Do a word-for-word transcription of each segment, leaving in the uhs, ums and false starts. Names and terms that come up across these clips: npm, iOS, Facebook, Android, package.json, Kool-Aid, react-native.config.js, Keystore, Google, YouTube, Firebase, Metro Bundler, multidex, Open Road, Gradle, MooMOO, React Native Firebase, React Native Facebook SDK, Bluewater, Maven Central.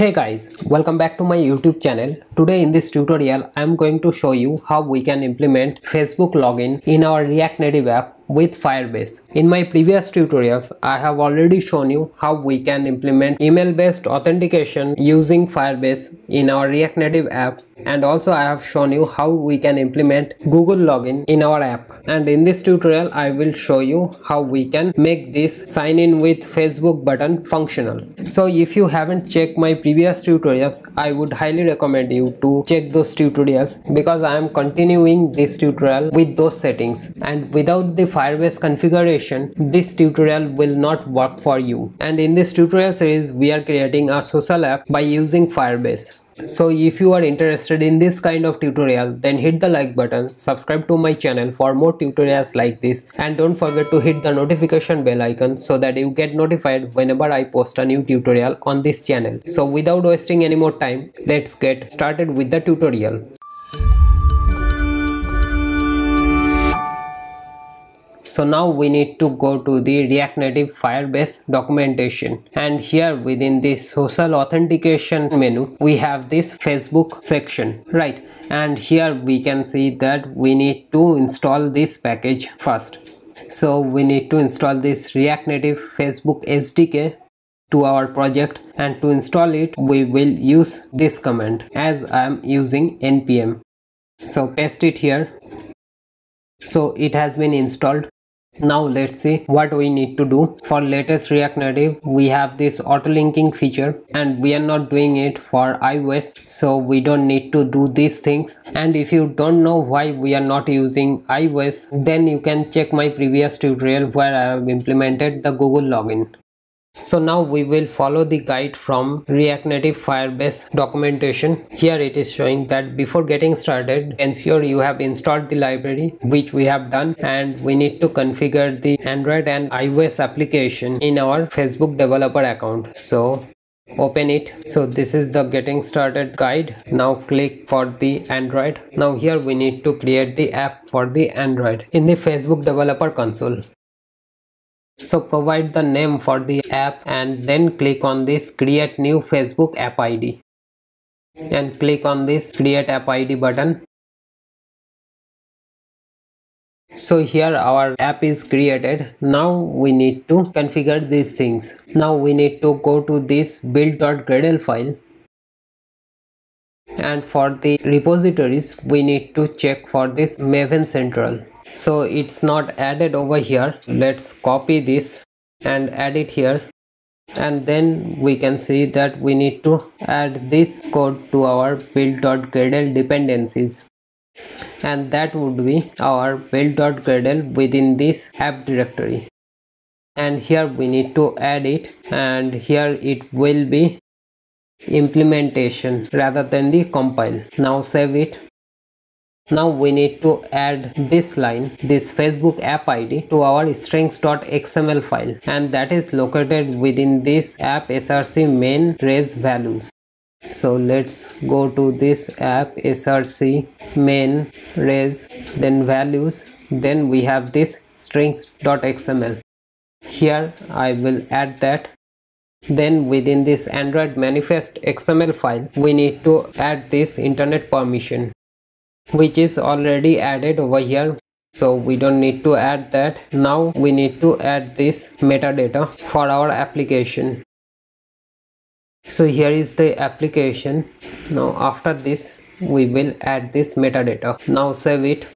Hey guys, welcome back to my YouTube channel. Today in this tutorial, I am going to show you how we can implement Facebook login in our React Native app with Firebase. In my previous tutorials, I have already shown you how we can implement email-based authentication using Firebase in our React Native app, and also I have shown you how we can implement Google login in our app. And in this tutorial, I will show you how we can make this sign in with Facebook button functional. So if you haven't checked my previous tutorials, I would highly recommend you to check those tutorials, because I am continuing this tutorial with those settings, and without the Firebase configuration, this tutorial will not work for you. And in this tutorial series, we are creating a social app by using Firebase. So if you are interested in this kind of tutorial, then hit the like button, subscribe to my channel for more tutorials like this, and don't forget to hit the notification bell icon so that you get notified whenever I post a new tutorial on this channel. So without wasting any more time, let's get started with the tutorial. So now we need to go to the React Native Firebase documentation, and here within this social authentication menu we have this Facebook section, right? And here we can see that we need to install this package first. So we need to install this React Native Facebook S D K to our project, and to install it we will use this command, as I am using npm. So paste it here. So it has been installed. Now let's see what we need to do. For latest React Native, we have this auto linking feature, and we are not doing it for iOS, so we don't need to do these things. And if you don't know why we are not using iOS, then you can check my previous tutorial where I have implemented the Google login. So now we will follow the guide from React Native Firebase documentation. Here it is showing that before getting started, ensure you have installed the library, which we have done, and we need to configure the Android and iOS application in our Facebook developer account. So open it. So this is the getting started guide. Now click for the Android. Now here we need to create the app for the Android in the Facebook developer console. So provide the name for the app and then click on this create new Facebook app I D, and click on this create app I D button. So here our app is created. Now we need to configure these things. Now we need to go to this build.gradle file, and for the repositories we need to check for this Maven Central. So it's not added over here. Let's copy this and add it here, and then we can see that we need to add this code to our build.gradle dependencies, and that would be our build.gradle within this app directory. And here we need to add it, and here it will be implementation rather than the compile. Now save it. Now we need to add this line, this Facebook app I D, to our strings.xml file, and that is located within this app src main res values. So let's go to this app src main res, then values, then we have this strings.xml. Here I will add that. Then within this Android manifest X M L file we need to add this internet permission, which is already added over here, so we don't need to add that. Now we need to add this metadata for our application. So here is the application. Now after this we will add this metadata. Now save it.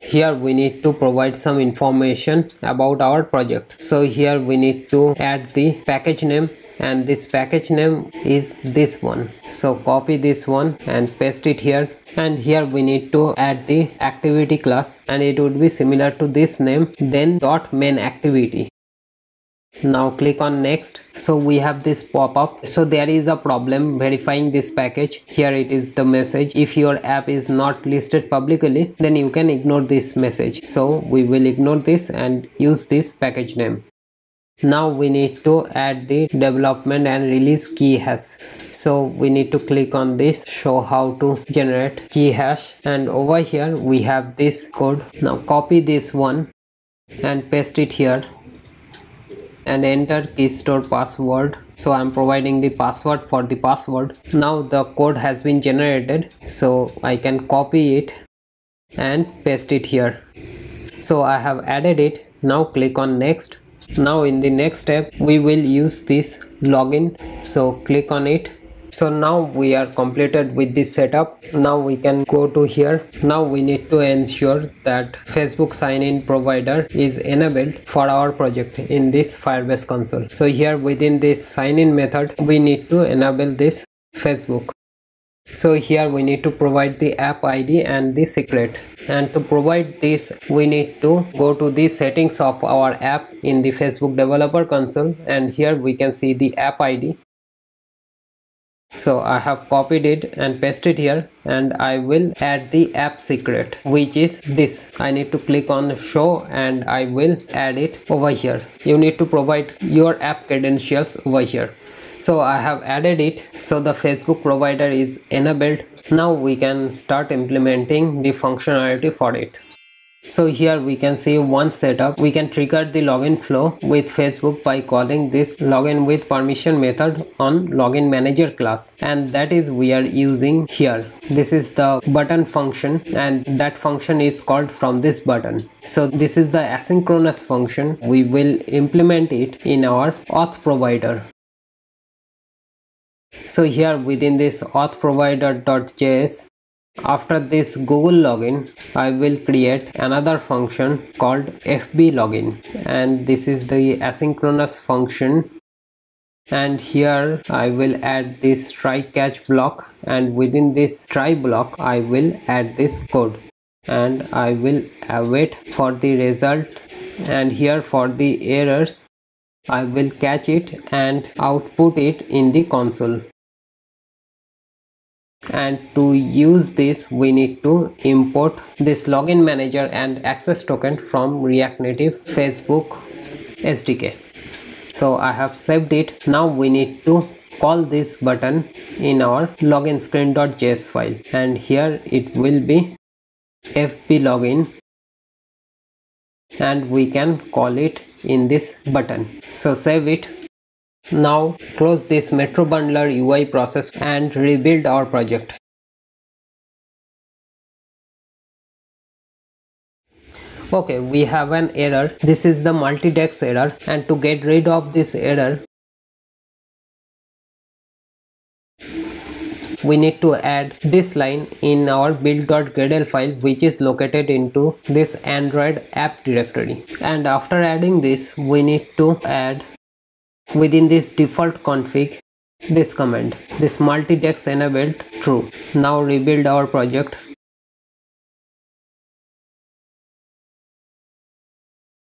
Here we need to provide some information about our project. So here we need to add the package name, and this package name is this one. So copy this one and paste it here, and here we need to add the activity class, and it would be similar to this name, then dot main activity. Now click on next. So we have this pop-up. So there is a problem verifying this package. Here it is the message. If your app is not listed publicly, then you can ignore this message. So we will ignore this and use this package name. Now we need to add the development and release key hash. So we need to click on this show how to generate key hash, and over here we have this code. Now copy this one and paste it here, and enter keystore password. So I'm providing the password for the password. Now the code has been generated, so I can copy it and paste it here. So I have added it. Now click on next. Now in the next step we will use this login, so click on it. So now we are completed with this setup. Now we can go to here. Now we need to ensure that Facebook sign-in provider is enabled for our project in this Firebase console. So here within this sign-in method we need to enable this Facebook. So here we need to provide the app I D and the secret, and to provide this we need to go to the settings of our app in the Facebook developer console, and here we can see the app I D. So I have copied it and pasted here, and I will add the app secret, which is this. I need to click on show and I will add it over here. You need to provide your app credentials over here. So I have added it. So the Facebook provider is enabled. Now we can start implementing the functionality for it. So here we can see one setup. We can trigger the login flow with Facebook by calling this login with permission method on login manager class, and that is we are using here. This is the button function, and that function is called from this button. So this is the asynchronous function. We will implement it in our auth provider. So here within this auth provider.js, after this Google login, I will create another function called F B login, and this is the asynchronous function, and here I will add this try catch block, and within this try block I will add this code, and I will await for the result, and here for the errors I will catch it and output it in the console. And to use this we need to import this login manager and access token from React Native Facebook S D K. So I have saved it. Now we need to call this button in our login screen.js file, and here it will be F B login, and we can call it in this button. So save it. Now close this Metro Bundler U I process and rebuild our project. Okay, we have an error. This is the multidex error, and to get rid of this error we need to add this line in our build.gradle file, which is located into this Android app directory. And after adding this we need to add within this default config this command, this multidex enabled true. Now rebuild our project.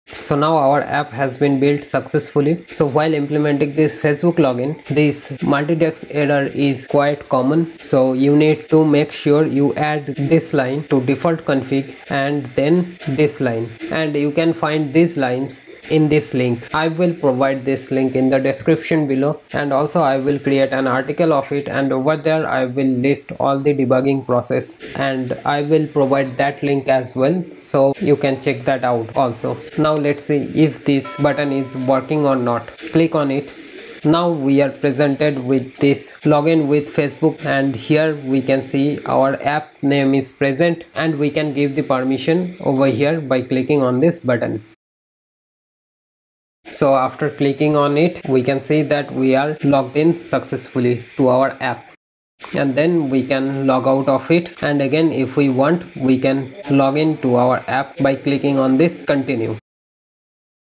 So now our app has been built successfully. So while implementing this Facebook login, this multidex error is quite common, so you need to make sure you add this line to default config and then this line, and you can find these lines in this link. I will provide this link in the description below, and also I will create an article of it, and over there I will list all the debugging process, and I will provide that link as well, so you can check that out also. Now let's see if this button is working or not. Click on it. Now we are presented with this login with Facebook, and here we can see our app name is present, and we can give the permission over here by clicking on this button. So after clicking on it, we can see that we are logged in successfully to our app, and then we can log out of it. And again, if we want, we can log in to our app by clicking on this continue.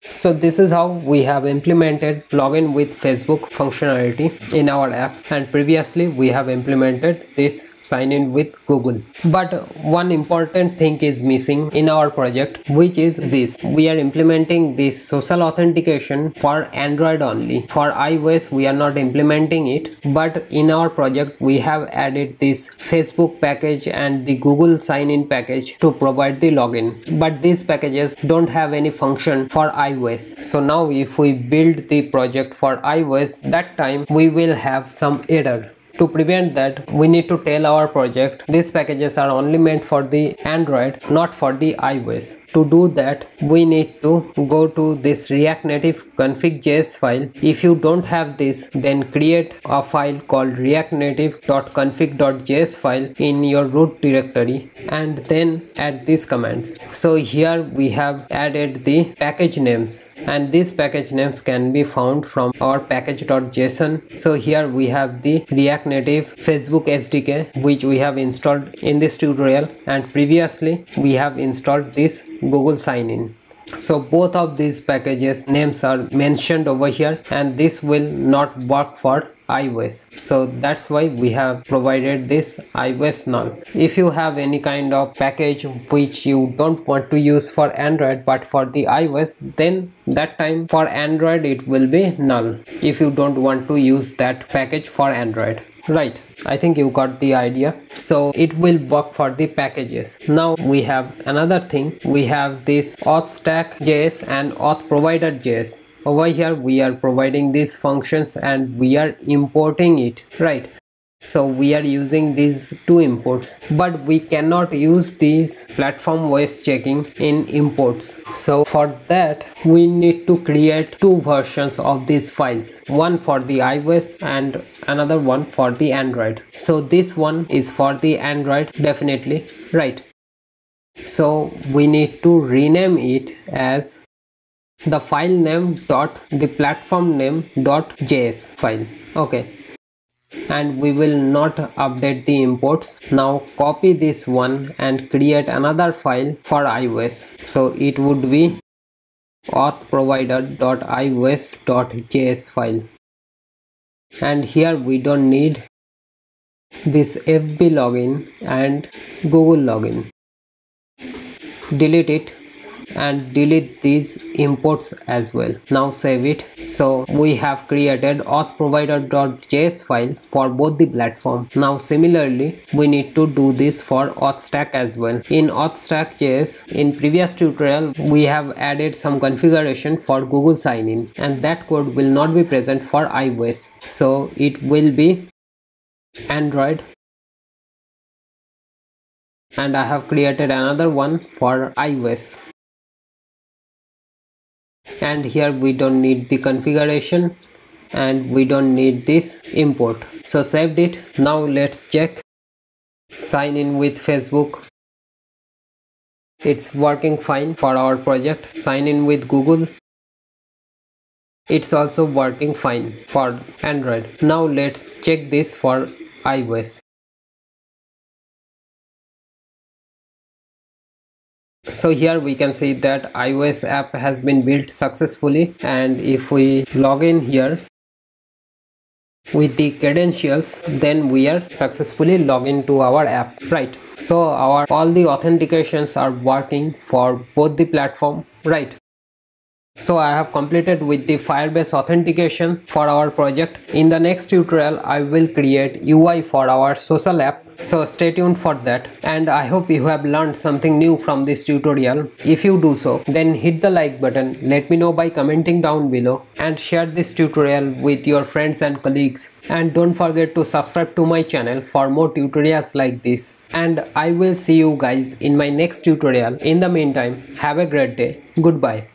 So this is how we have implemented login with Facebook functionality in our app, and previously we have implemented this sign in with Google. But one important thing is missing in our project, which is this. We are implementing this social authentication for Android only. For iOS we are not implementing it, but in our project we have added this Facebook package and the Google sign in package to provide the login, but these packages don't have any function for iOS. So now if we build the project for iOS, that time we will have some error. To prevent that, we need to tell our project these packages are only meant for the Android, not for the iOS. To do that, we need to go to this React Native config.js file. If you don't have this, then create a file called react-native.config.js file in your root directory and then add these commands. So here we have added the package names, and these package names can be found from our package.json. So here we have the React Native Facebook S D K, which we have installed in this tutorial, and previously we have installed this Google sign-in. So both of these packages names are mentioned over here, and this will not work for iOS. So that's why we have provided this iOS null. If you have any kind of package which you don't want to use for Android but for the iOS, then that time for Android it will be null if you don't want to use that package for Android. Right, I think you got the idea. So it will work for the packages. Now we have another thing. We have this auth stack.js and auth provider.js. Over here we are providing these functions and we are importing it, right? So we are using these two imports, but we cannot use these platform voice checking in imports. So for that we need to create two versions of these files, one for the iOS and another one for the Android. So this one is for the Android definitely, right? So we need to rename it as the file name dot the platform name dot js file, okay? And we will not update the imports. Now copy this one and create another file for iOS. So it would be auth provider.ios.js file, and here we don't need this F B login and Google login. Delete it and delete these imports as well. Now save it. So we have created auth provider.js file for both the platform. Now similarly we need to do this for auth stack as well. In auth stack.js, in previous tutorial we have added some configuration for Google sign-in, and that code will not be present for iOS. So it will be Android, and I have created another one for iOS. And here we don't need the configuration and we don't need this import. So saved it. Now let's check sign in with Facebook. It's working fine for our project. Sign in with Google. It's also working fine for Android. Now let's check this for iOS. So here we can see that iOS app has been built successfully, and if we log in here with the credentials, then we are successfully logged into our app, right? So our all the authentications are working for both the platform, right? So I have completed with the Firebase authentication for our project. In the next tutorial I will create U I for our social app. So stay tuned for that, and I hope you have learned something new from this tutorial. If you do so, then hit the like button, let me know by commenting down below, and share this tutorial with your friends and colleagues, and don't forget to subscribe to my channel for more tutorials like this, and I will see you guys in my next tutorial. In the meantime, have a great day. Goodbye.